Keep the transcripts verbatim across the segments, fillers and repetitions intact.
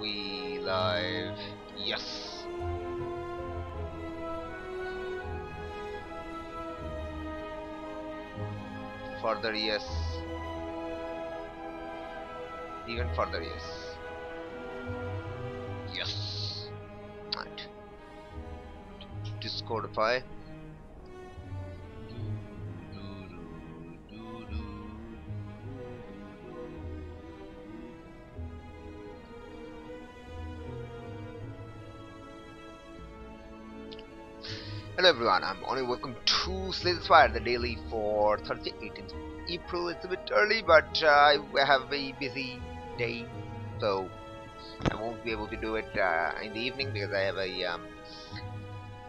we live? Yes! Further yes. Even further yes. Yes! Right. Discordify. Hello everyone, I'm Oni. Welcome to Slay the Spire, the daily for Thursday, eighteenth of April. It's a bit early, but uh, I have a busy day, so I won't be able to do it uh, in the evening because I have a, um,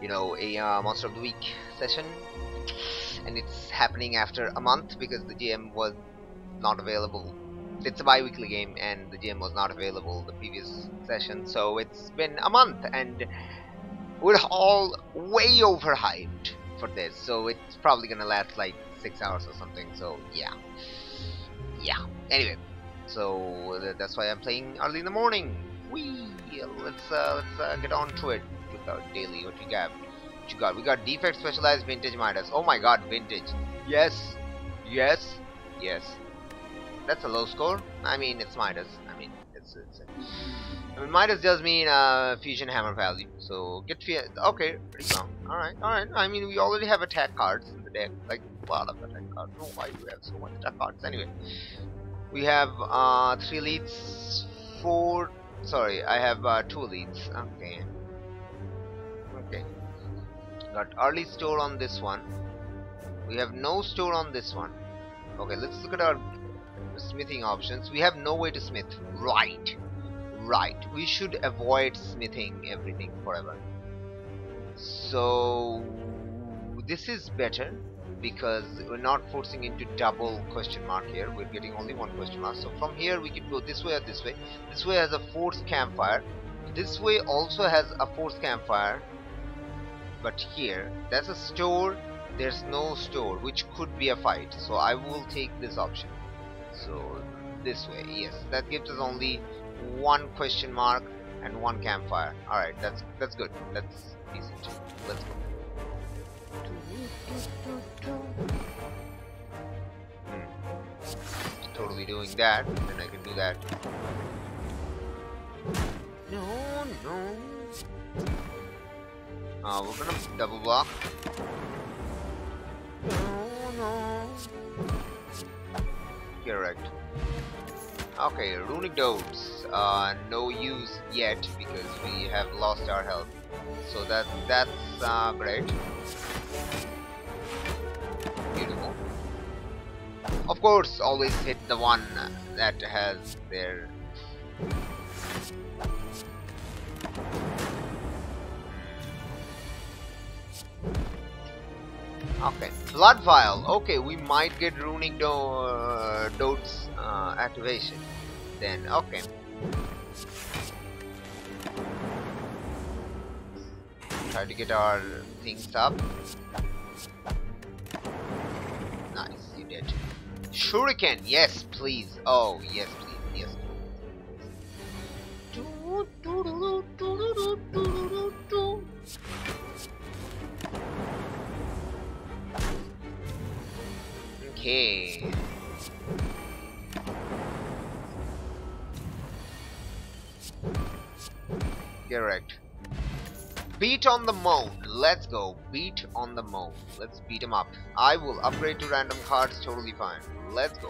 you know, a uh, Monster of the Week session, and it's happening after a month because the G M was not available. It's a bi-weekly game, and the G M was not available the previous session, so it's been a month, and we're all way overhyped for this, so it's probably gonna last like six hours or something, so yeah. Yeah, anyway, so th that's why I'm playing early in the morning. Whee! Let's, uh, let's uh, get on to it with our daily. What you got? What you got? We got Defect, Specialized, Vintage, Midas. Oh my god, Vintage. Yes, yes, yes. That's a low score. I mean, it's Midas. I mean, it's... it's, it's I mean, Midas does mean uh, fusion hammer value, so get fusion. Okay, rebound. Alright, alright. I mean, we already have attack cards in the deck, like a lot of attack cards. I don't know why we have so much attack cards. Anyway, we have uh, three leads, four. Sorry, I have uh, two leads. Okay. Okay. Got early store on this one. We have no store on this one. Okay, let's look at our smithing options. We have no way to smith. Right. Right, we should avoid smithing everything forever. So this is better because we're not forcing into double question mark here. We're getting only one question mark. So from here we could go this way or this way. This way has a forced campfire. This way also has a forced campfire. But here, that's a store. There's no store, which could be a fight. So I will take this option. So this way, yes. That gives us only one question mark and one campfire. Alright, that's that's good. That's decent. Let's go. Hmm. Totally doing that, and I can do that. No, no. Uh, we're gonna double block. No, no. Correct. Okay, Runic Dotes, uh, no use yet because we have lost our health, so that that's uh, great. Beautiful. Of course, always hit the one that has their... Okay, Blood Vial. Okay, we might get Runic Do uh, Dote's uh, activation then. Okay. Try to get our things up. Nice, you did. Shuriken, yes, please. Oh, yes, please. Yes, please. Okay. Correct. Beat on the Moon. Let's go. Beat on the Moon. Let's beat him up. I will upgrade to random cards. Totally fine. Let's go.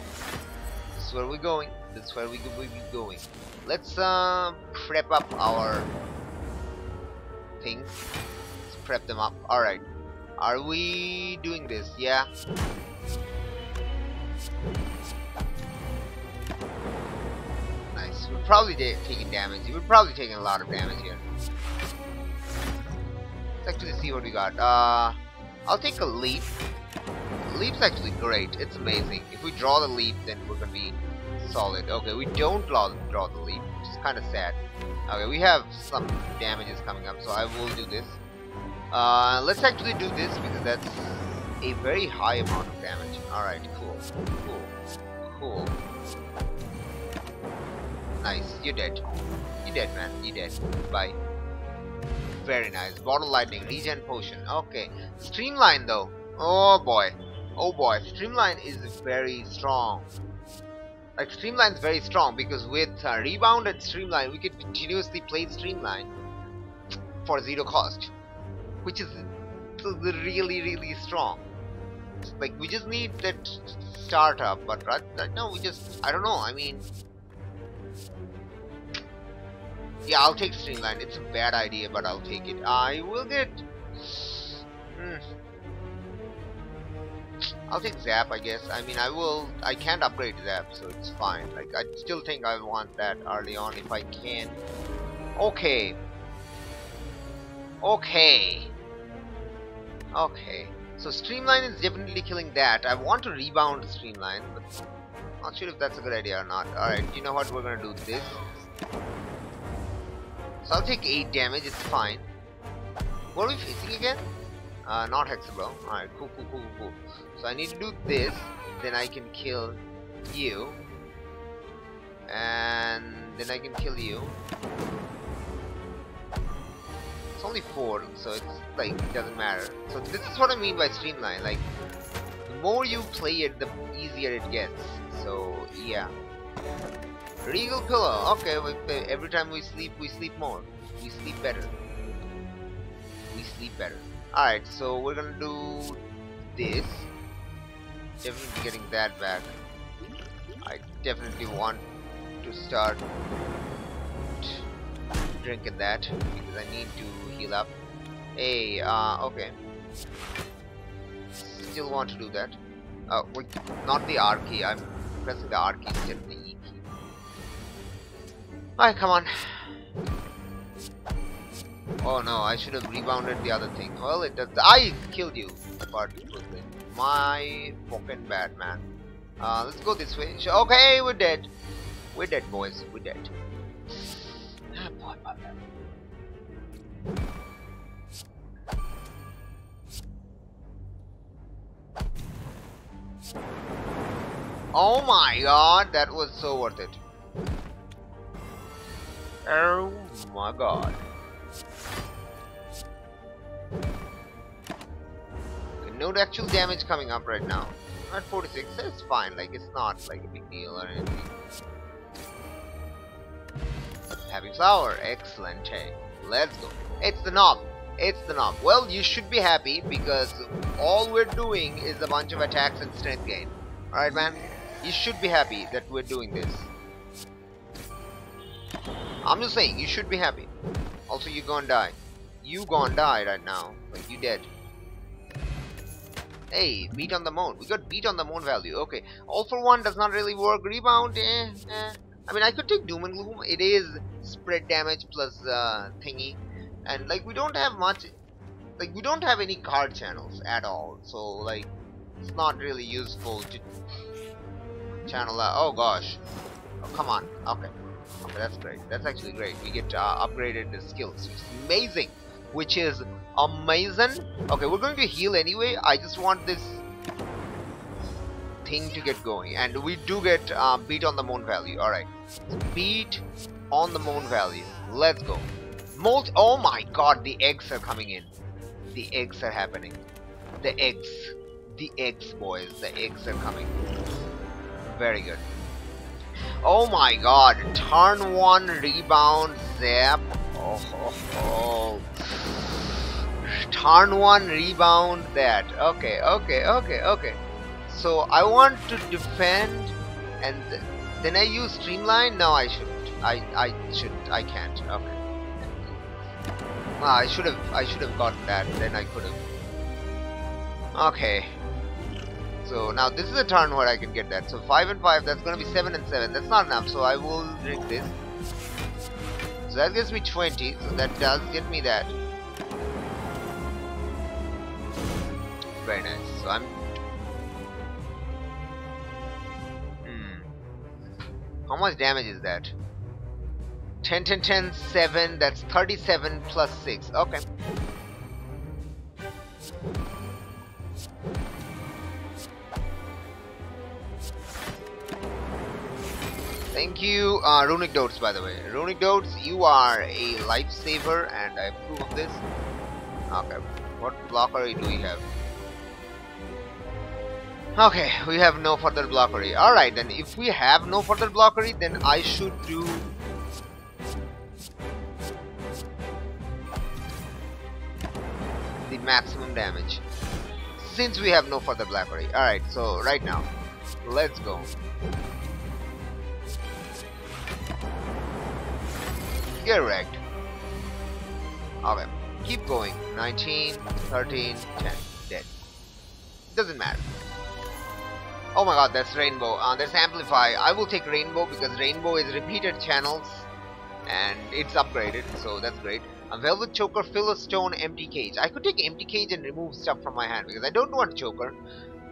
This is where we're going. This is where we will be going. Let's uh, prep up our things. Let's prep them up. Alright. Are we doing this? Yeah. Nice. We're probably taking damage. We're probably taking a lot of damage here. Let's actually see what we got. Uh, I'll take a leap. Leap's actually great. It's amazing. If we draw the leap, then we're gonna be solid. Okay, we don't draw draw the leap, which is kind of sad. Okay, we have some damages coming up, so I will do this. Uh, let's actually do this because that's a very high amount of damage. Alright, cool, cool, cool. Nice. You're dead. You're dead, man. You're dead. Bye. Very nice. Ball Lightning. Regen Potion. Okay. Streamline, though. Oh, boy. Oh, boy. Streamline is very strong. Like, Streamline is very strong because with uh, Rebound and Streamline, we could continuously play Streamline for zero cost, which is really, really strong. Like, we just need that startup, but right, right now we just, I don't know, I mean, yeah, I'll take Streamline. It's a bad idea, but I'll take it. I will get, mm, I'll take Zap, I guess. I mean, I will, I can't upgrade Zap, so it's fine. Like, I still think I want that early on if I can. Okay. Okay. Okay. So Streamline is definitely killing that. I want to rebound Streamline, but not sure if that's a good idea or not. Alright, you know what, we're gonna do this. So I'll take eight damage, it's fine. What are we facing again? Uh, not Hexablow. Alright, cool, cool, cool, cool. So I need to do this, then I can kill you. And then I can kill you. It's only four, so it's like, it doesn't matter. So this is what I mean by Streamline. Like, the more you play it, the easier it gets. So yeah. Regal Pillow. Okay, we, every time we sleep, we sleep more. We sleep better. We sleep better. Alright, so we're gonna do this. Definitely getting that back. I definitely want to start drinking that because I need to heal up. Hey, uh, okay. Still want to do that. Uh, wait, not the R key. I'm pressing the R key instead of the E key. Alright, come on. Oh no, I should have rebounded the other thing. Well, it does. I killed you. My fucking bad, man. Uh, let's go this way. Okay, we're dead. We're dead, boys. We're dead. Oh my god, that was so worth it. Oh my god. Okay, no actual damage coming up right now. At forty-six, it's fine. Like, it's not like a big deal or anything. Happy flower, excellent. Hey, let's go. It's the knob. It's the knob. Well, you should be happy because all we're doing is a bunch of attacks and strength gain. Alright, man? You should be happy that we're doing this. I'm just saying, you should be happy. Also, you gonna die. You gonna die right now. Like, you dead. Hey, beat on the moon. We got beat on the moon value. Okay. All for one does not really work. Rebound, eh, eh. I mean, I could take Doom and Gloom. It is spread damage plus uh, thingy, and like we don't have much, like we don't have any card channels at all. So like, it's not really useful to channel. Uh, oh gosh, oh, come on. Okay, okay, that's great. That's actually great. We get uh, upgraded the skills. It's amazing, which is amazing. Okay, we're going to heal anyway. I just want this thing to get going, and we do get uh, beat on the moon value. All right. Beat on the moon value. Let's go. Molt. Oh my god, the eggs are coming in. The eggs are happening. The eggs. The eggs, boys. The eggs are coming. Very good. Oh my god. Turn one, rebound, zap. Oh, oh, oh. Turn one, rebound, that. Okay, okay, okay, okay. So I want to defend and... Th Then I use Streamline? No, I shouldn't. I I shouldn't. I can't. Okay. Well, I should have. I should have gotten that. Then I could have. Okay. So now this is a turn where I can get that. So five and five. That's gonna be seven and seven. That's not enough. So I will drink this. So that gives me twenty. So that does get me that. Very nice. So I'm. How much damage is that? ten, ten, ten, seven, that's thirty-seven plus six. Okay. Thank you, uh, Runic Dotes, by the way. Runic Dotes, you are a lifesaver, and I approve of this. Okay, what blockery do we have? Okay, we have no further blockery. Alright, then if we have no further blockery, then I should do... the maximum damage. Since we have no further blockery. Alright, so right now, let's go. Correct. Okay, keep going. nineteen, thirteen, ten, dead. Doesn't matter. Oh my god, that's Rainbow. Uh, that's Amplify. I will take Rainbow because Rainbow is repeated channels and it's upgraded, so that's great. A Velvet Choker, Filler Stone, Empty Cage. I could take Empty Cage and remove stuff from my hand because I don't want Choker.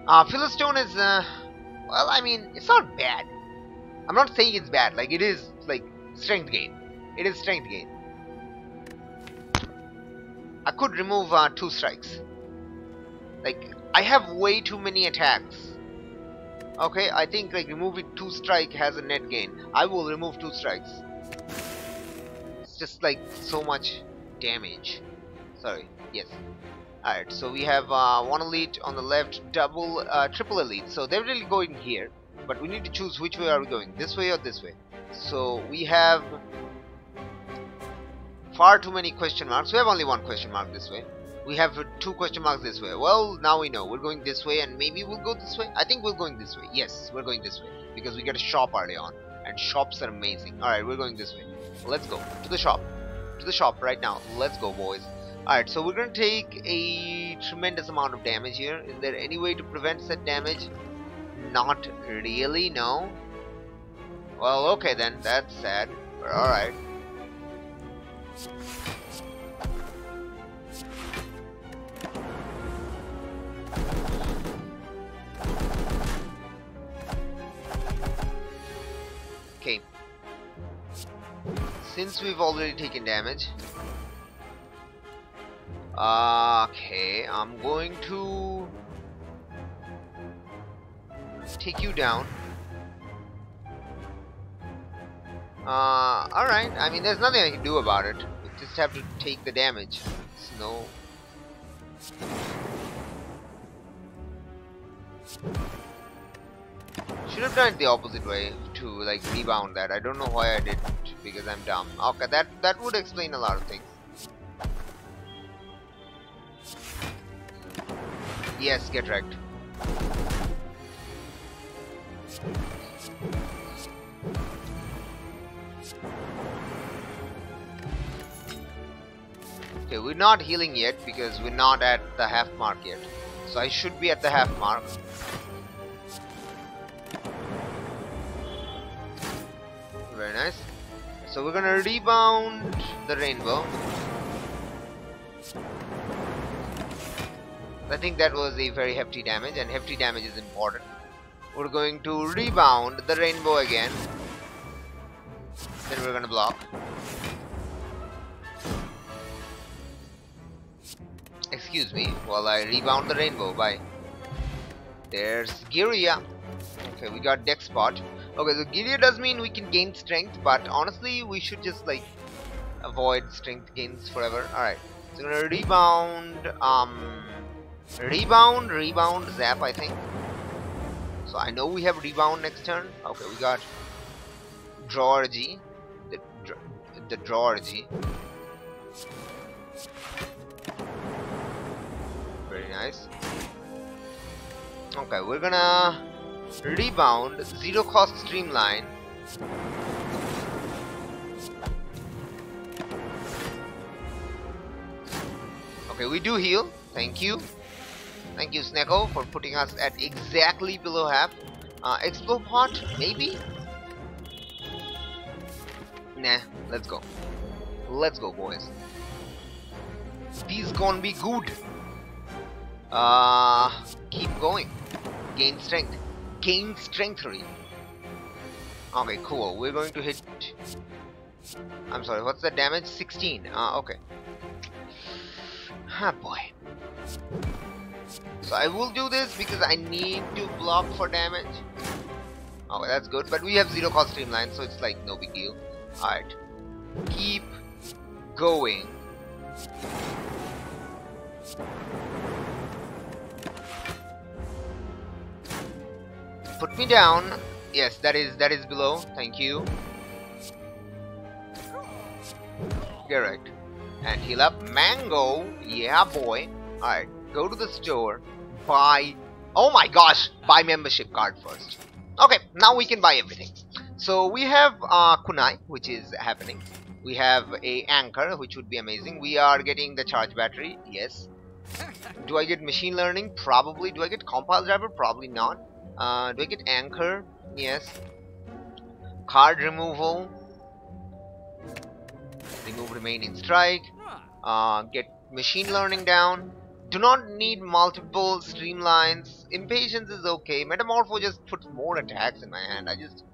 Uh, Filler Stone is, uh, well, I mean, it's not bad. I'm not saying it's bad. Like, it is, like, strength gain. It is strength gain. I could remove uh, two strikes. Like, I have way too many attacks. Okay, I think like removing two strike has a net gain. I will remove two strikes. It's just like so much damage. Sorry, yes. Alright, so we have uh, one elite on the left, double, uh, triple elite. So they're really going here. But we need to choose which way are we going, this way or this way. So we have far too many question marks. We have only one question mark this way. We have two question marks this way. Well, now we know. We're going this way and maybe we'll go this way. I think we're going this way. Yes, we're going this way. Because we get a shop early on. And shops are amazing. Alright, we're going this way. Let's go. To the shop. To the shop right now. Let's go, boys. Alright, so we're going to take a tremendous amount of damage here. Is there any way to prevent said damage? Not really, no. Well, okay then. That's sad. But alright. Okay, since we've already taken damage, okay, I'm going to take you down. Uh, alright, I mean there's nothing I can do about it, we just have to take the damage. It's no... should have done it the opposite way to like rebound that. I don't know why I didn't because I'm dumb. Okay, that that would explain a lot of things. Yes, get wrecked. Okay, we're not healing yet because we're not at the half mark yet. So I should be at the half mark. Very nice. So we're gonna rebound the Rainbow. I think that was a very hefty damage, and hefty damage is important. We're going to rebound the Rainbow again. Then we're gonna block. Excuse me, while I rebound the Rainbow. Bye. There's Giria. Okay, we got deck spot. Okay, so Giria does mean we can gain strength, but honestly, we should just like avoid strength gains forever. Alright, so we're gonna rebound, um, rebound, rebound, zap, I think. So I know we have rebound next turn. Okay, we got Drawji. The, the Drawji. Very nice. Okay, we're gonna rebound zero cost Streamline. Okay, we do heal. Thank you. Thank you, Snackle, for putting us at exactly below half. Uh, Explode pot, maybe? Nah, let's go. Let's go, boys. These gonna be good. Uh, keep going. Gain strength. Gain strength three. Okay, cool. We're going to hit... I'm sorry, what's the damage? sixteen. Uh, okay. Ah, boy. So I will do this because I need to block for damage. Oh, that's good, but we have zero cost streamline, so it's like no big deal. Alright, keep going. Put me down. Yes, that is that is below. Thank you. Correct. And heal up mango. Yeah, boy. Alright, go to the store. Buy. Oh my gosh, buy membership card first. Okay, now we can buy everything. So we have uh, Kunai, which is happening. We have a anchor, which would be amazing. We are getting the charge battery. Yes. Do I get machine learning? Probably. Do I get compile driver? Probably not. Uh, do I get anchor? Yes. Card removal. Remove remaining strike. Uh, get machine learning down. Do not need multiple streamlines. Impatience is okay. Metamorpho just puts more attacks in my hand. I just...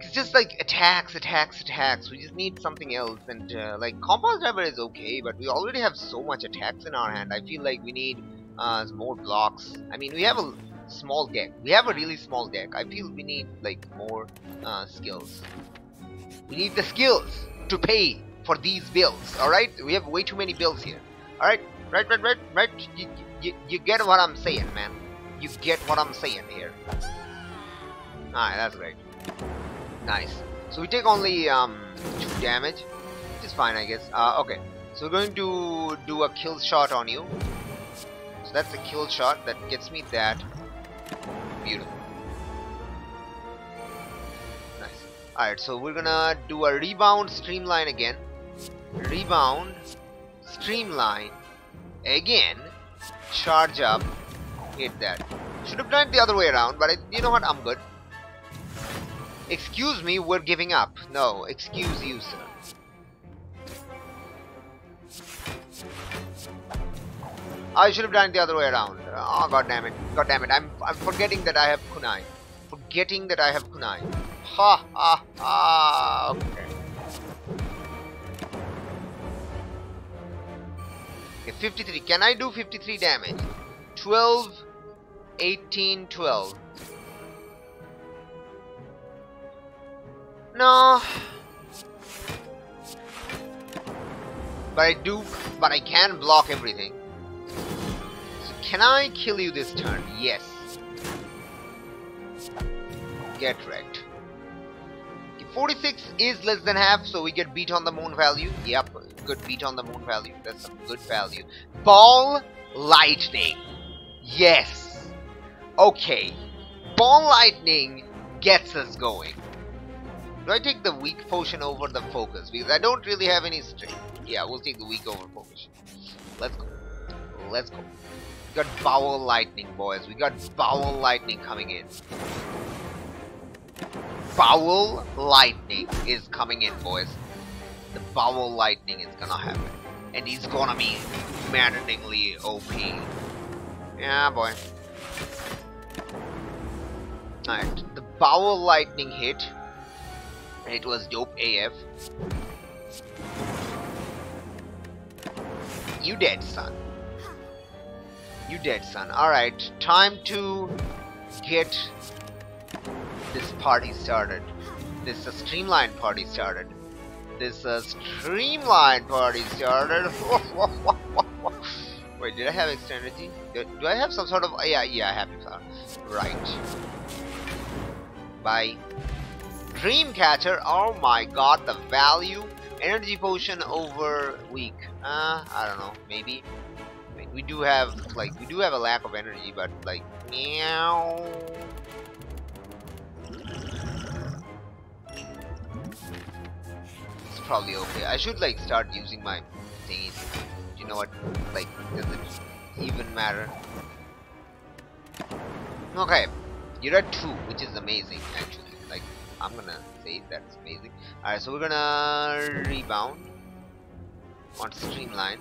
It's just like attacks, attacks, attacks. We just need something else. And uh, like Compile Driver is okay, but we already have so much attacks in our hand. I feel like we need uh, more blocks. I mean, we have a small deck. We have a really small deck. I feel we need like more uh, skills. We need the skills to pay for these bills. Alright? We have way too many bills here. Alright? Right, right, right, right. You, you, you get what I'm saying, man. You get what I'm saying here. Alright, that's great. Nice. So we take only um, two damage, which is fine, I guess. Uh, okay. So we're going to do a kill shot on you. So that's a kill shot that gets me that. Beautiful. Nice. Alright, so we're gonna do a rebound streamline again. Rebound. Streamline. Again, charge up, hit that. Should have done it the other way around, but I, you know what, I'm good. Excuse me, we're giving up. No, excuse you, sir. I should have done it the other way around. Oh, god damn it. God damn it. I'm, I'm forgetting that I have kunai. Forgetting that I have kunai. Ha ha ha. Okay. fifty-three. Can I do fifty-three damage? twelve, eighteen, twelve. No. But I do, but I can block everything. So can I kill you this turn? Yes. Get wrecked. forty-six is less than half, so we get beat on the moon value. Yep, good beat on the moon value. That's some good value. Ball Lightning. Yes. Okay. Ball Lightning gets us going. Do I take the weak potion over the focus? Because I don't really have any strength. Yeah, we'll take the weak over focus. Let's go. Let's go. We got Ball Lightning, boys. We got Ball Lightning coming in. Ball Lightning is coming in, boys. The Ball Lightning is gonna happen. And he's gonna be maddeningly O P. Yeah, boy. Alright, the Ball Lightning hit. It was dope A F. You dead, son. You dead, son. Alright, time to get... This party started. This uh, streamlined party started. This uh, streamlined party started. Wait, did I have extra energy? Do, do I have some sort of? Uh, yeah, yeah, I have it. Right. Bye. Dream catcher. Oh my God, the value. Energy potion over weak. Uh, I don't know. Maybe. Wait, we do have like we do have a lack of energy, but like meow. Probably okay. I should like start using my thing. You know what? Like, does it even matter? Okay, you're at two, which is amazing actually. Like, I'm gonna say that's amazing. Alright, so we're gonna rebound. Want streamline.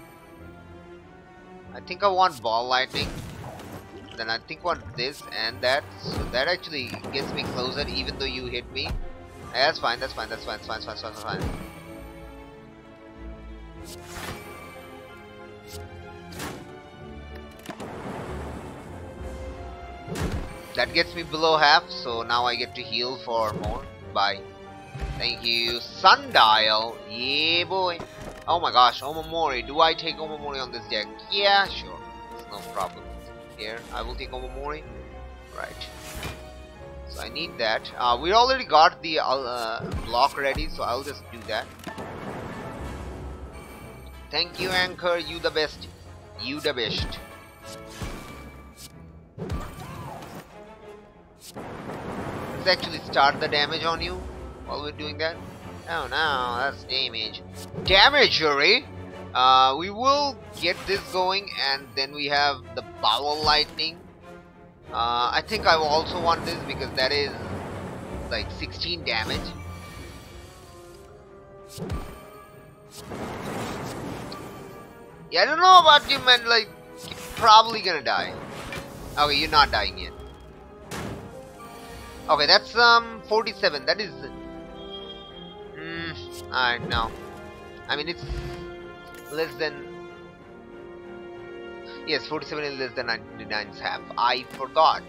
I think I want ball lightning. Then I think I want this and that. So that actually gets me closer, even though you hit me. Yeah, that's fine. That's fine. That's fine. That's fine. That's fine. That's fine. That's fine. That gets me below half, so now I get to heal for more. Bye. Thank you. Sundial. Yeah, boy. Oh my gosh, Omomori. Do I take Omomori on this deck? Yeah, sure. It's no problem. Here, I will take Omomori. Right. So I need that. Uh, we already got the uh, block ready, so I'll just do that. Thank you, Anchor. You the best. You the best. Let's actually start the damage on you while we're doing that. Oh no, that's damage. Damagery! Uh, we will get this going, and then we have the Ball Lightning. Uh, I think I also want this because that is like sixteen damage. Yeah, I don't know about you, man. Like, you're probably gonna die. Okay, you're not dying yet. Okay, that's um forty-seven. That is. Mm, alright, no. I mean, it's less than. Yes, forty-seven is less than ninety-nine's half. I forgot.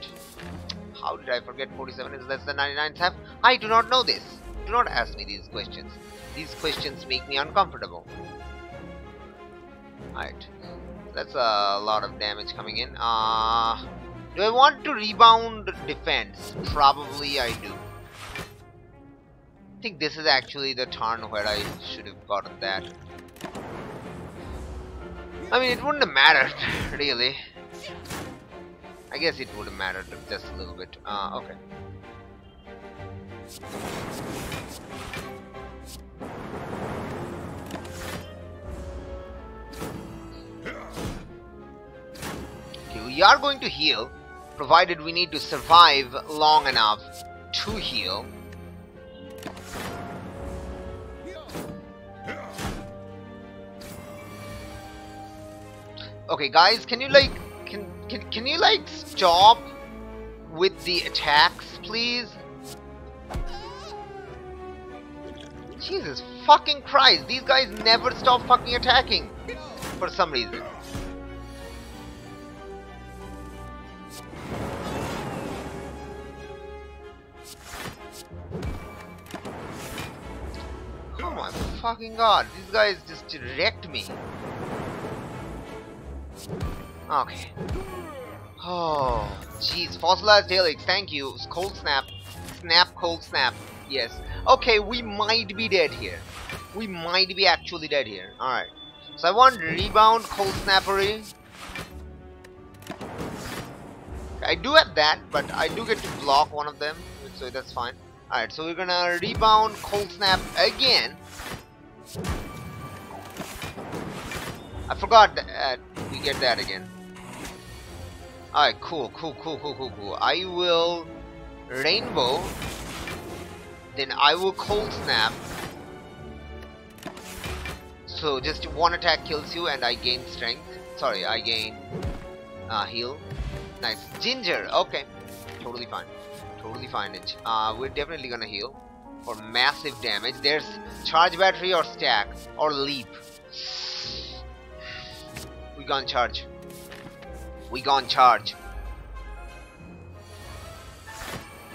How did I forget forty-seven is less than ninety-nine's half? I do not know this. Do not ask me these questions. These questions make me uncomfortable. Alright. That's a lot of damage coming in. Uh, do I want to rebound defense? Probably I do. I think this is actually the turn where I should have gotten that. I mean, it wouldn't have mattered, really. I guess it would have mattered just a little bit. Uh, okay. We are going to heal, provided we need to survive long enough to heal. Okay, guys, can you like, can can can you like stop with the attacks, please? Jesus fucking Christ! These guys never stop fucking attacking for some reason. Fucking god, these guys just wrecked me. Okay. Oh, jeez. Fossilized Helix, thank you. Cold Snap. Snap, Cold Snap. Yes. Okay, we might be dead here. We might be actually dead here. Alright. So I want Rebound, Cold Snappery. I do have that, but I do get to block one of them, so that's fine. Alright, so we're gonna Rebound, Cold Snap again. I forgot that we get that again. Alright, cool, cool, cool, cool, cool, cool. I will Rainbow, then I will Cold Snap. So just one attack kills you and I gain strength. Sorry, I gain uh, heal. Nice. Ginger, okay. Totally fine. Totally fine. It. Uh, we're definitely gonna heal. For massive damage. There's Charge Battery or Stack or Leap. We gone charge. We gone charge.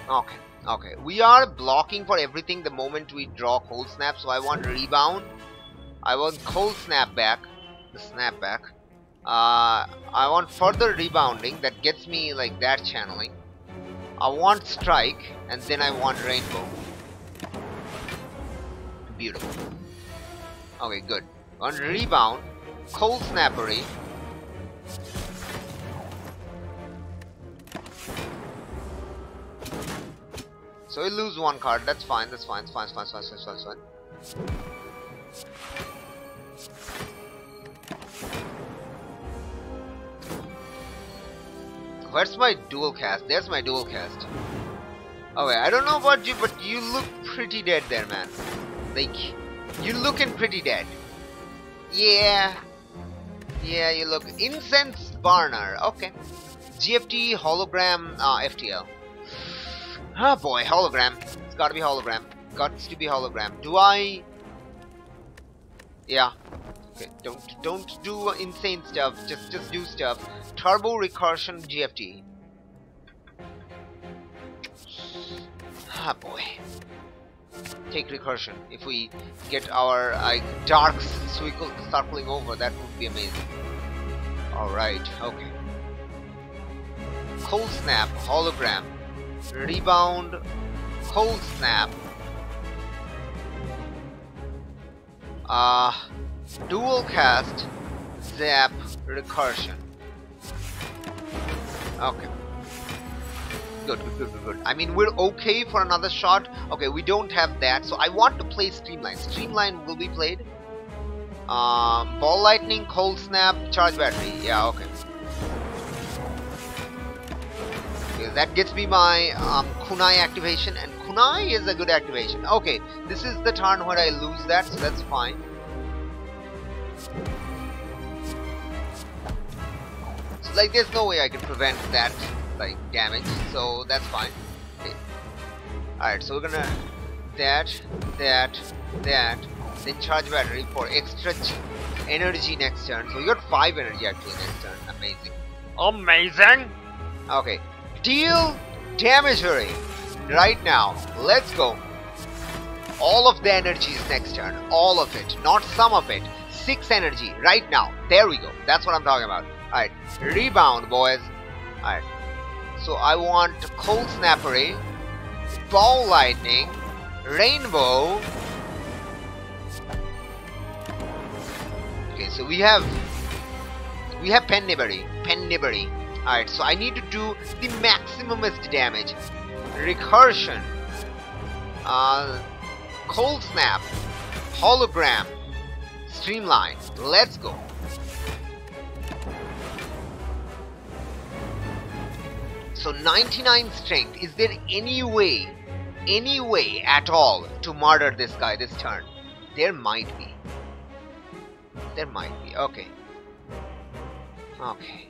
Okay, okay. We are blocking for everything the moment we draw Cold Snap. So I want Rebound. I want Cold Snap back. The snap back. Uh, I want further rebounding. That gets me like that channeling. I want Strike and then I want Rainbow. Beautiful. Okay, good. On Rebound, Cold Snappery. So we lose one card. That's fine. That's fine. That's fine. That's fine. That's fine. That's fine. That's fine. Where's my dual cast? There's my dual cast. Okay, I don't know about you, but you look pretty dead there, man. Like, you're looking pretty dead. Yeah. Yeah, you look. Incense Burner. Okay. G F T, Hologram, ah, F T L. Oh boy, Hologram. It's gotta be Hologram. Gots to be Hologram. Do I... Yeah. Okay, don't, don't do insane stuff. Just, just do stuff. Turbo Recursion G F T. Ah, boy. Take recursion. If we get our uh, darks circling over, that would be amazing. Alright, okay. Cold Snap, Hologram, Rebound, Cold Snap. Uh, Dual Cast, Zap, Recursion. Okay. Good, good, good, good, good. I mean, we're okay for another shot. Okay, we don't have that, so I want to play Streamline. Streamline will be played. Um, Ball Lightning, Cold Snap, Charge Battery. Yeah, okay. Okay, that gets me my um, Kunai activation, and Kunai is a good activation. Okay, this is the turn where I lose that, so that's fine. So, like, there's no way I can prevent that, like, damage, so that's fine. Okay. Alright, so we're gonna that, that, that, then Charge Battery for extra energy next turn. So we got five energy actually next turn. Amazing. Amazing! Okay. Deal damage hurry right now. Let's go. All of the energies next turn. All of it. Not some of it. Six energy right now. There we go. That's what I'm talking about. Alright. Rebound, boys. Alright. So I want Cold Snap Array, Ball Lightning, Rainbow. Okay, so we have we have Pandora, Pandora. Alright, so I need to do the maximumist damage. Recursion, uh, Cold Snap, Hologram, Streamline. Let's go. So ninety-nine strength. Is there any way, any way at all to murder this guy this turn? There might be. There might be. Okay. Okay.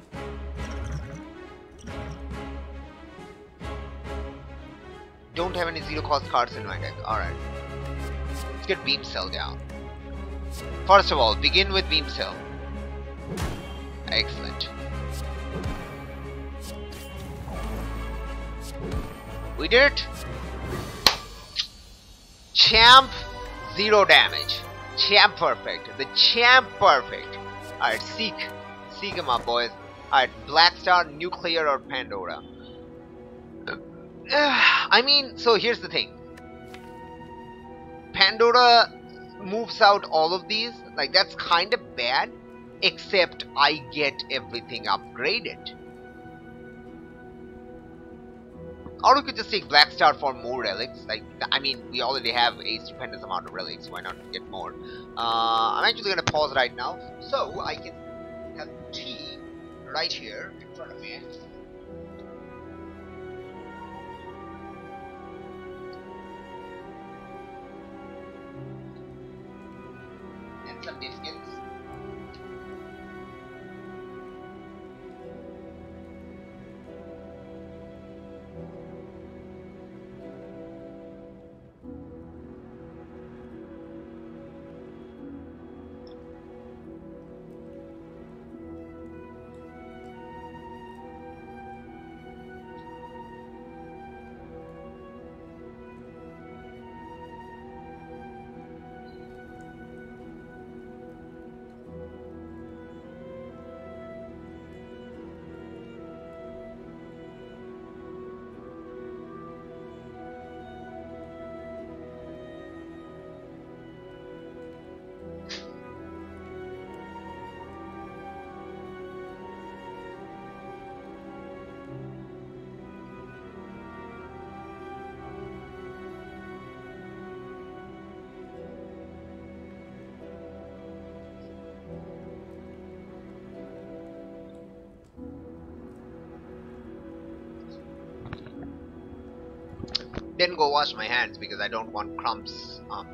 Don't have any zero cost cards in my deck. Alright. Let's get Beam Cell down. First of all, begin with Beam Cell. Excellent. We did it. Champ, zero damage. Champ perfect. The champ perfect. Alright, seek. Seek him up, boys. Alright, Black Star, Nuclear, or Pandora. I mean, so here's the thing. Pandora moves out all of these. Like, that's kind of bad. Except I get everything upgraded. Or we could just take Black Star for more relics. Like, I mean, we already have a stupendous amount of relics. Why not get more? Uh, I'm actually going to pause right now. So, I can have tea right here in front of me. And some biscuits. Then go wash my hands because I don't want crumbs um,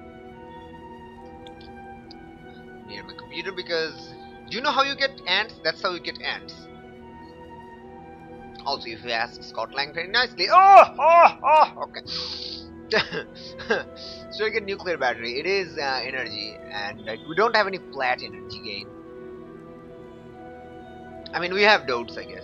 near my computer. Because do you know how you get ants? That's how you get ants. Also, if you ask Scott Lang very nicely, oh, oh, oh, okay. So you get nuclear battery. It is uh, energy, and like, we don't have any flat energy gain. I mean, we have dotes, I guess.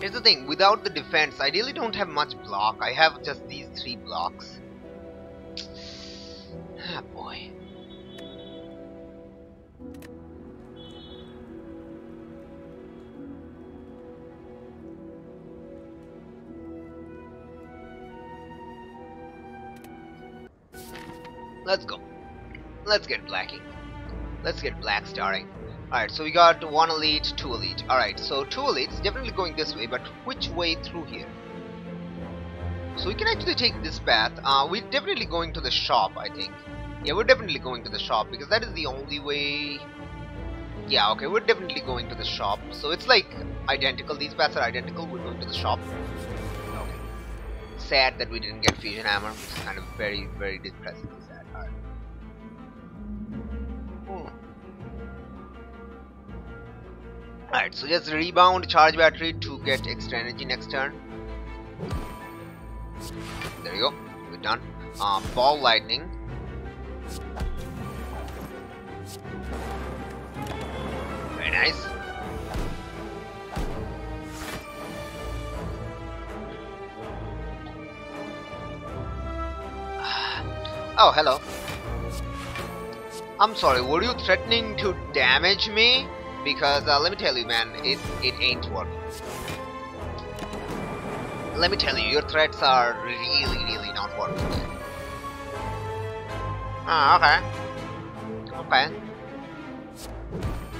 Here's the thing, without the defense, I really don't have much block. I have just these three blocks. Ah, boy. Let's go. Let's get blacking. Let's get black starring. Alright, so we got one elite, two elite. Alright, so two elites, definitely going this way, but which way through here? So we can actually take this path. Uh, we're definitely going to the shop, I think. Yeah, we're definitely going to the shop, because that is the only way... Yeah, okay, we're definitely going to the shop. So it's like identical. These paths are identical. We're going to the shop. Okay. Sad that we didn't get Fusion Hammer, which is kind of very, very depressing. Alright, so just rebound charge battery to get extra energy next turn. There you go, we're done. Uh, ball lightning. Very nice. Oh, hello. I'm sorry, were you threatening to damage me? Because uh, let me tell you, man, it it ain't working. Let me tell you, your threats are really, really not working. Ah, okay, okay.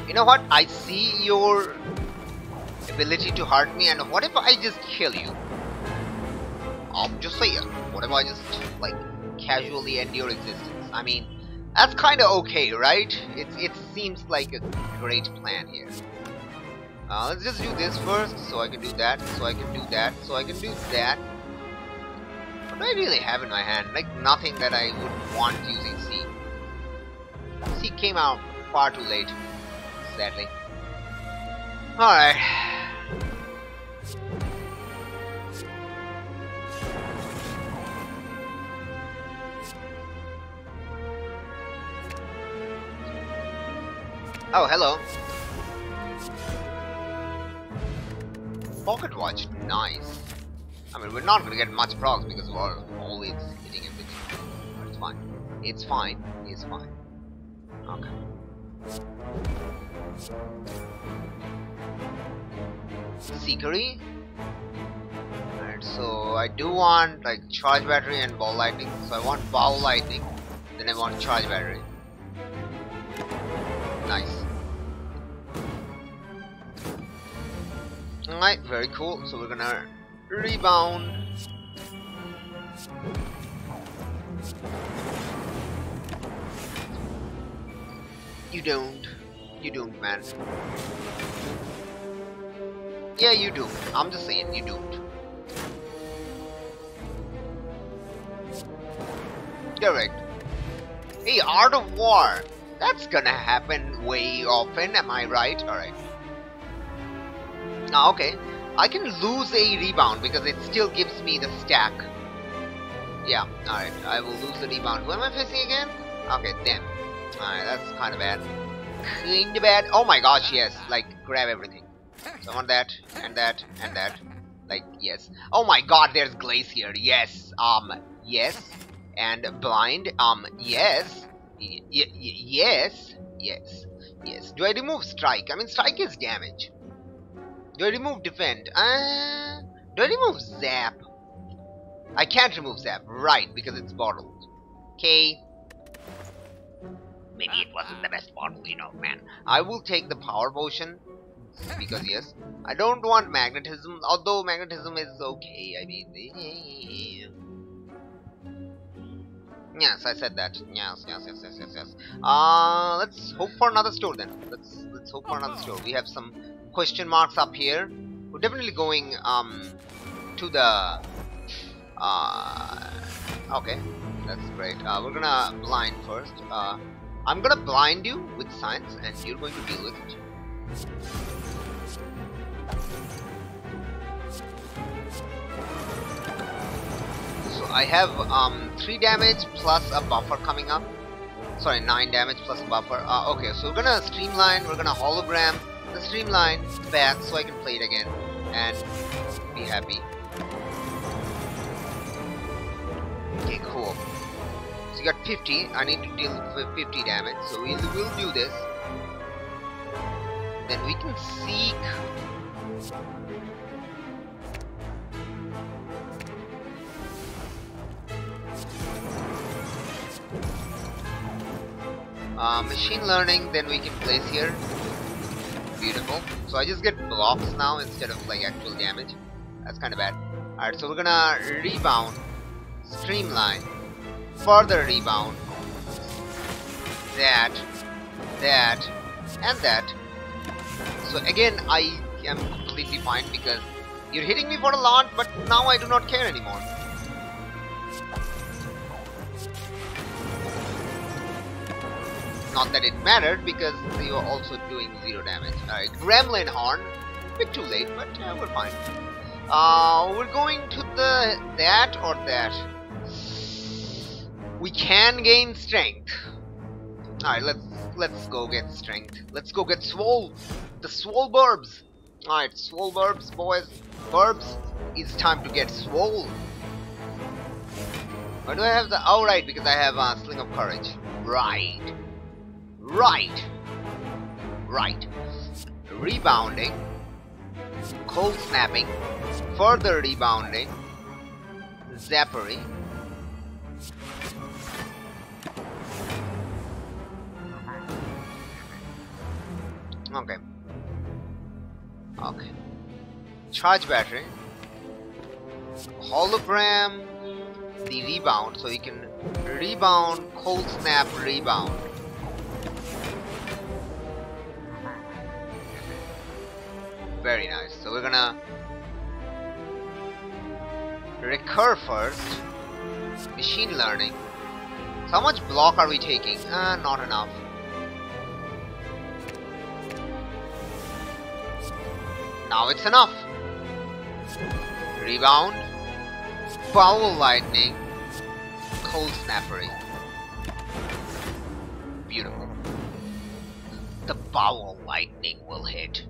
You know what? I see your ability to hurt me, and what if I just kill you? I'm just saying. What if I just like casually end your existence? I mean. That's kind of okay, right? It's, it seems like a great plan here. Uh, let's just do this first, so I can do that, so I can do that, so I can do that. What do I really have in my hand? Like, nothing that I would want using C. C came out far too late, sadly. Alright. Oh, hello. Pocket watch, nice. I mean, we're not gonna get much procs because we're always hitting everything. But it's fine. It's fine. It's fine. Okay. Seekery. Alright, so I do want like charge battery and ball lightning. So I want ball lightning, then I want charge battery. Nice. Alright, very cool. So we're gonna rebound. You don't. You don't, man. Yeah, you do. I'm just saying, you don't. Correct. Hey, Art of War. That's gonna happen way often, am I right? Alright. Ah, okay. I can lose a rebound because it still gives me the stack. Yeah, alright. I will lose the rebound. Who am I facing again? Okay, them. Alright, that's kind of bad. Kind of bad. Oh my gosh, yes. Like, grab everything. So I want that, and that, and that. Like, yes. Oh my god, there's Glace here. Yes. Um, yes. And blind. Um, yes. Y y yes, yes, yes. Do I remove strike? I mean, strike is damage. Do I remove defend? Uh, do I remove zap? I can't remove zap, right, because it's bottled. Okay. Maybe it wasn't the best bottle, you know, man. I will take the power potion, because yes. I don't want magnetism, although magnetism is okay, I mean... Yes, I said that. Yes, yes, yes, yes, yes, yes. Uh, let's hope for another store then. Let's let's hope for another store. We have some question marks up here. We're definitely going um to the uh okay, that's great. Uh, we're gonna blind first. Uh, I'm gonna blind you with science, and you're going to deal with it. So I have um, three damage plus a buffer coming up. Sorry, nine damage plus a buffer. Uh, okay, so we're gonna streamline, we're gonna hologram the streamline back so I can play it again. and be happy. Okay, cool. So you got fifty. I need to deal with fifty damage, so we'll, we'll do this. Then we can seek. Uh, machine learning, then we can place here. Beautiful. So I just get blocks now instead of like actual damage. That's kind of bad. Alright, so we're gonna rebound, streamline, further rebound, that, that, and that. So again, I am completely fine because you're hitting me for a lot, but now I do not care anymore. Not that it mattered, because they were also doing zero damage. Alright, Gremlin Horn. A bit too late, but uh, we're fine. Uh, we're going to the... that or that. We can gain strength. Alright, let's let's go get strength. Let's go get swole. The swole burbs. Alright, swole burbs, boys. Burbs. It's time to get swole. Why do I have the... Oh, right, because I have a uh, Sling of Courage. Right. Right, right, rebounding, cold snapping, further rebounding, zappery, okay, okay, charge battery, hologram, the rebound, so you can rebound, cold snap, rebound. Very nice. So we're gonna recur first. Machine learning. So how much block are we taking? Uh, not enough. Now it's enough. Rebound. Ball lightning. Cold snappery. Beautiful. The ball lightning will hit.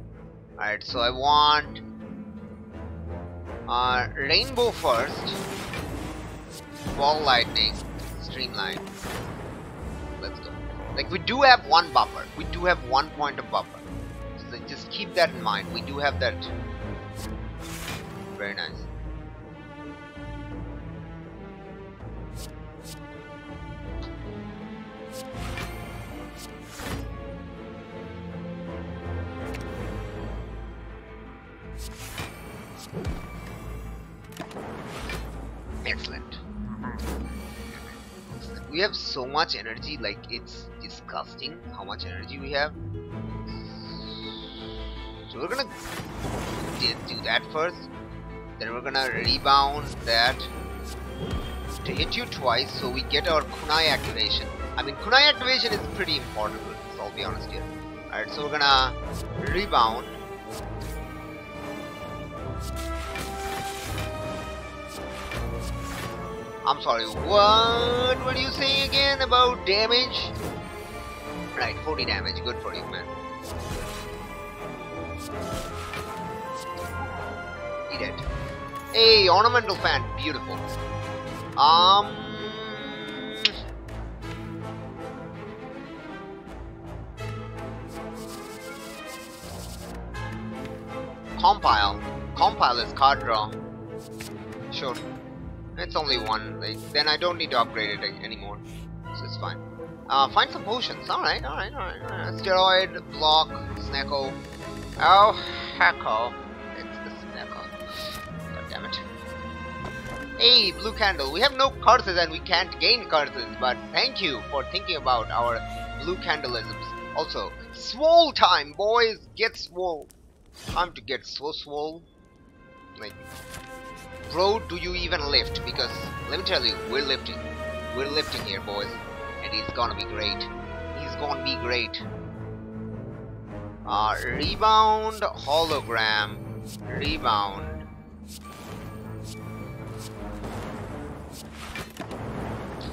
Alright, so I want uh, Rainbow first, Ball Lightning, Streamline. Let's go. Like, we do have one buffer. We do have one point of buffer. So just keep that in mind. We do have that. Very nice. Excellent. We have so much energy, like it's disgusting how much energy we have. So we're gonna do that first. Then we're gonna rebound that to hit you twice, so we get our Kunai activation. I mean, Kunai activation is pretty important, so I'll be honest here. Alright, so we're gonna rebound. I'm sorry, what were you saying again about damage? Right, forty damage, good for you, man. Eat it. Hey, ornamental fan, beautiful. Um... Compile. Compile is card draw. Sure. It's only one, like, then I don't need to upgrade it anymore, so it's fine. Uh, find some potions, alright, alright, alright, alright. Steroid, block, Snackle. Oh, hacko. It's the Snackle. God damn it. Hey, blue candle, we have no curses and we can't gain curses, but thank you for thinking about our blue candleisms. Also, swole time, boys! Get swole. Time to get so swole. Like... Bro, do you even lift? Because let me tell you, we're lifting. We're lifting here, boys. And he's gonna be great. He's gonna be great. Uh, rebound, hologram, rebound.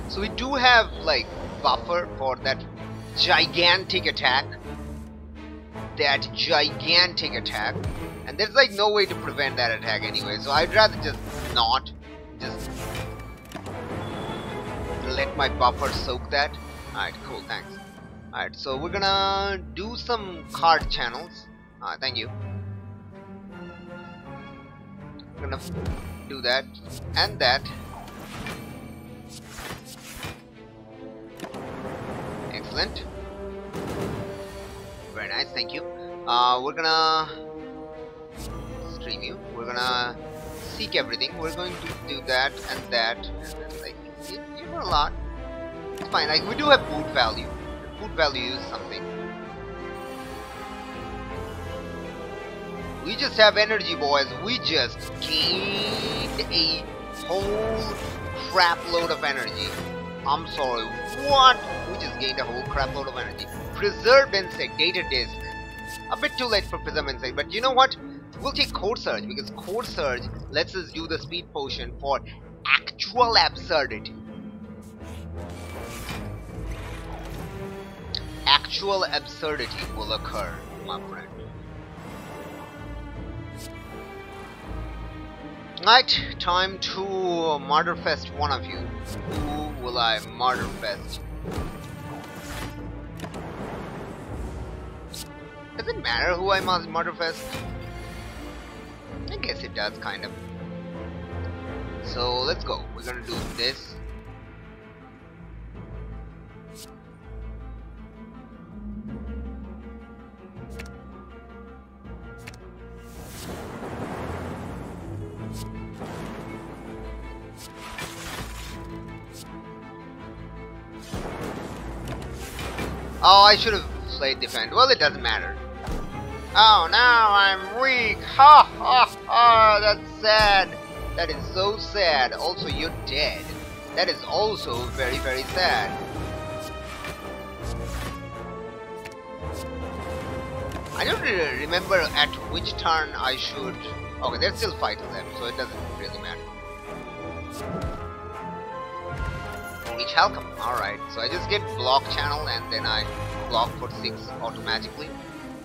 So we do have like buffer for that gigantic attack. that gigantic attack, and there's like no way to prevent that attack anyway, so I'd rather just not just let my buffer soak that. Alright, cool, thanks. Alright, so we're gonna do some card channels. Alright, thank you. We're gonna do that and that. Excellent. Very nice, thank you. Uh, we're gonna stream you. We're gonna seek everything. We're going to do that and that. And then, like, you, you know a lot. It's fine. Like, we do have food value. Food value is something. We just have energy, boys. We just gained a whole crap load of energy. I'm sorry, what? We just gained a whole crap load of energy. Preserved Insect, Gated Disc. A bit too late for Preserved Insect, but you know what? We'll take Code Surge, because Code Surge lets us do the Speed Potion for actual absurdity. Actual absurdity will occur, my friend. Right, time to murderfest one of you. Who will I murderfest? Does it matter who I must murderfest? I guess it does, kind of. So let's go. We're gonna do this. Oh, I should have played defend. Well, it doesn't matter. Oh, now I'm weak. Ha ha ha. That's sad. That is so sad. Also, you're dead. That is also very, very sad. I don't really remember at which turn I should... Okay, they're still fighting them, so it doesn't really matter. Reach Halcom. Alright, so I just get block channel and then I block for six automatically.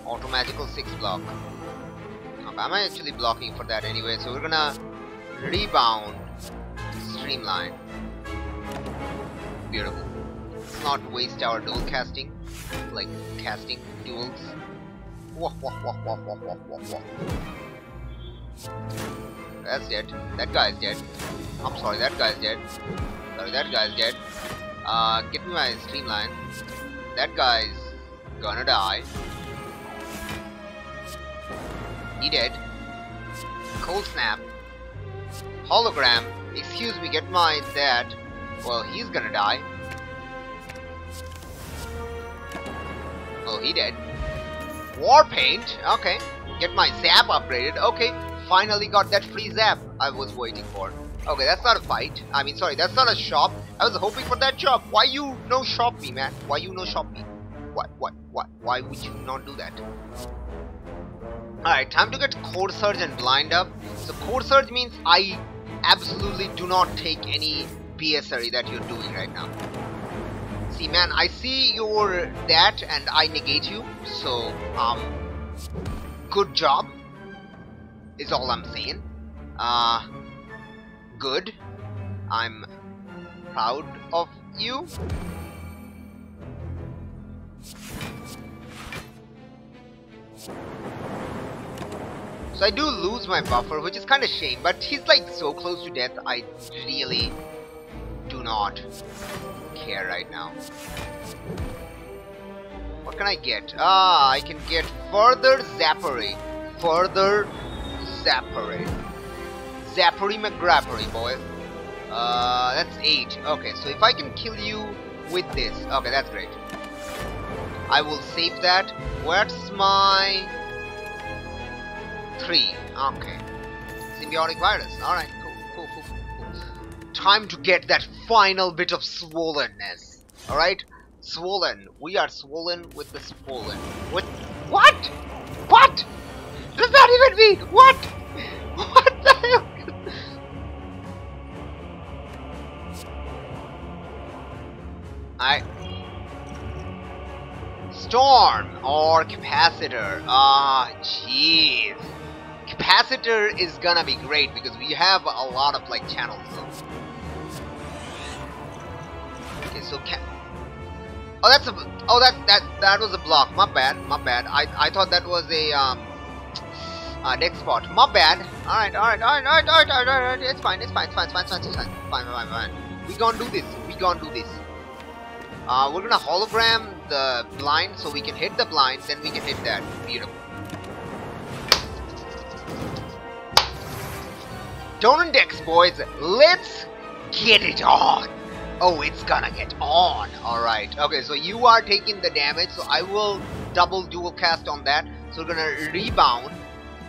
Automatical six block. Okay, I'm actually blocking for that anyway, so we're gonna rebound streamline. Beautiful. Let's not waste our dual casting. Like casting duels. Wah wah wah wah wah wah wah wah. That's dead. That guy's dead. I'm sorry, that guy's dead. Sorry, that guy's dead. Uh, get me my streamline. That guy's gonna die. He dead. Cold Snap. Hologram. Excuse me, get my that. Well, he's gonna die. Oh, he dead. War Paint. Okay. Get my Zap upgraded. Okay. Finally got that free Zap I was waiting for. Okay, that's not a fight. I mean, sorry, that's not a shop. I was hoping for that job. Why you no shop me, man? Why you no shop me? What, what, what? Why would you not do that? Alright, time to get Core Surge and Blind up. So Core Surge means I absolutely do not take any P S R E that you're doing right now. See, man, I see your that and I negate you. So, um, good job is all I'm saying. Uh... Good. I'm proud of you. So I do lose my buffer, which is kind of shame, but he's like so close to death, I really do not care right now. What can I get? Ah, I can get further Zappery. Further Zappery. Zappery McGrappery, boys. Uh, that's eight. Okay, so if I can kill you with this. Okay, that's great. I will save that. Where's my... three. Okay. Symbiotic Virus. Alright, cool, cool, cool, cool. Time to get that final bit of swollenness. Alright? Swollen. We are swollen with the swollen. What? What? What? Does that even mean? What? What the hell? I storm or for Capacitor. Ah, oh, jeez. Capacitor is gonna be great because we have a lot of like channels. So. Okay, so can. Oh, that's a. Oh, that that that was a block. My bad. My bad. I I thought that was a um. Uh, deck spot. My bad. All right. All right. All right. All right. All right. All right. All right. It's fine. It's fine. It's fine. It's fine. It's fine. It's fine. It's fine. Fine. Fine. Fine. We gonna do this. We gonna do this. Uh, we're gonna hologram the blind so we can hit the blind, then we can hit that. Beautiful. Don't index, boys. Let's get it on. Oh, it's gonna get on. Alright. Okay, so you are taking the damage, so I will double dual cast on that. So we're gonna rebound.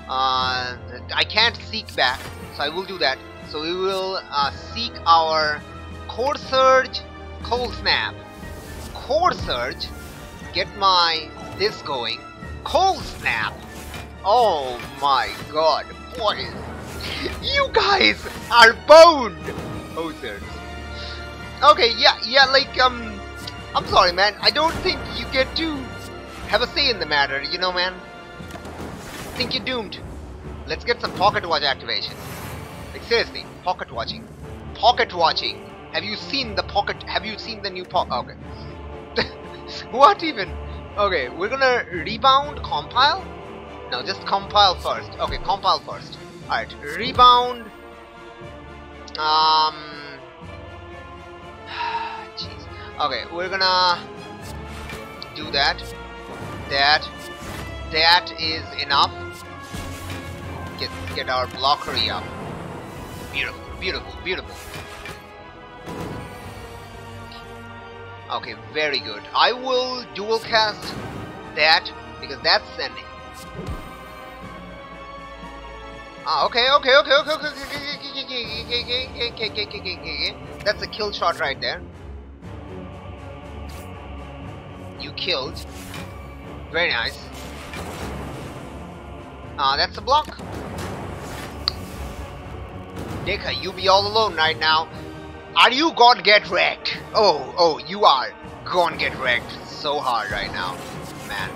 Uh, I can't seek back, so I will do that. So we will uh, seek our Core Surge, Cold Snap. Core Surge, get my this going. Cold Snap. Oh my god, boys, you guys are boned. Oh, sir. Okay, yeah, yeah. Like, um, I'm sorry, man. I don't think you get to have a say in the matter. You know, man. I think you're doomed. Let's get some Pocket Watch activation. Like seriously, Pocket Watching. Pocket Watching. Have you seen the pocket? Have you seen the new pocket? Okay. What even? Okay, we're gonna rebound, compile? No, just compile first. Okay, compile first. Alright, rebound. Um. Jeez. Okay, we're gonna do that. That. That is enough. Get, get our blockery up. Beautiful, beautiful, beautiful. Okay, very good. I will dual cast that because that's sending. Ah, okay, okay, okay, okay, okay, okay, okay, okay, okay, okay. That's a kill shot right there. You killed. Very nice. Ah, that's a block. Dekha, you be all alone right now. Are you gonna get wrecked? Oh, oh, you are gonna get wrecked so hard right now. Man,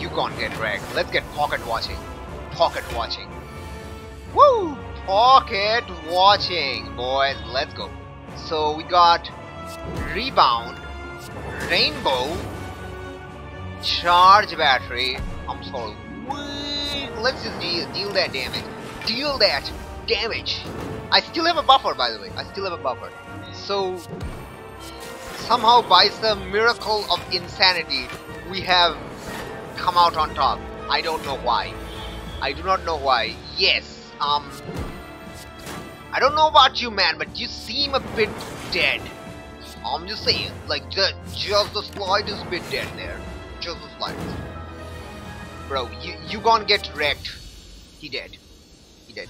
you gonna get wrecked. Let's get pocket watching. Pocket watching. Woo! Pocket watching, boys. Let's go. So we got Rebound, Rainbow, Charge Battery. I'm sorry. Let's just deal, deal that damage. Deal that damage. I still have a buffer, by the way. I still have a buffer. So, somehow by some miracle of insanity, we have come out on top. I don't know why. I do not know why. Yes, um... I don't know about you, man, but you seem a bit dead. I'm just saying, like, just, just the slightest bit dead there. Just the slightest. Bro, you, you gonna get wrecked. He dead. He dead.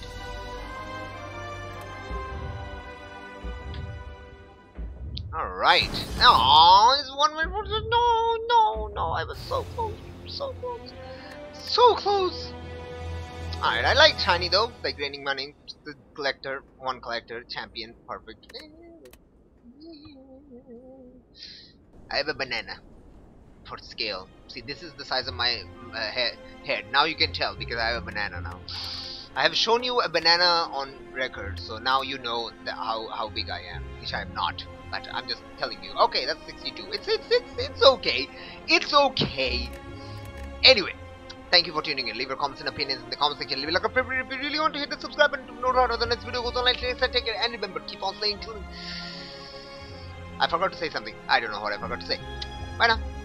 Alright. Aww, it's one minute. No, no, no. I was so close. So close. So close. Alright, I like shiny though. Like raining money. The collector. One collector. Champion. Perfect. I have a banana. For scale. See, this is the size of my uh, he head. Now you can tell because I have a banana now. I have shown you a banana on record. So now you know the, how, how big I am. Which I am not. But I'm just telling you. Okay, that's sixty-two. It's it's it's it's okay. It's okay. Anyway, thank you for tuning in. Leave your comments and opinions in the comment section. Leave a like if you really want to hit the subscribe button to know how the next video goes on. Like this, take care and remember, keep on slaying too. I forgot to say something. I don't know what I forgot to say. Bye now.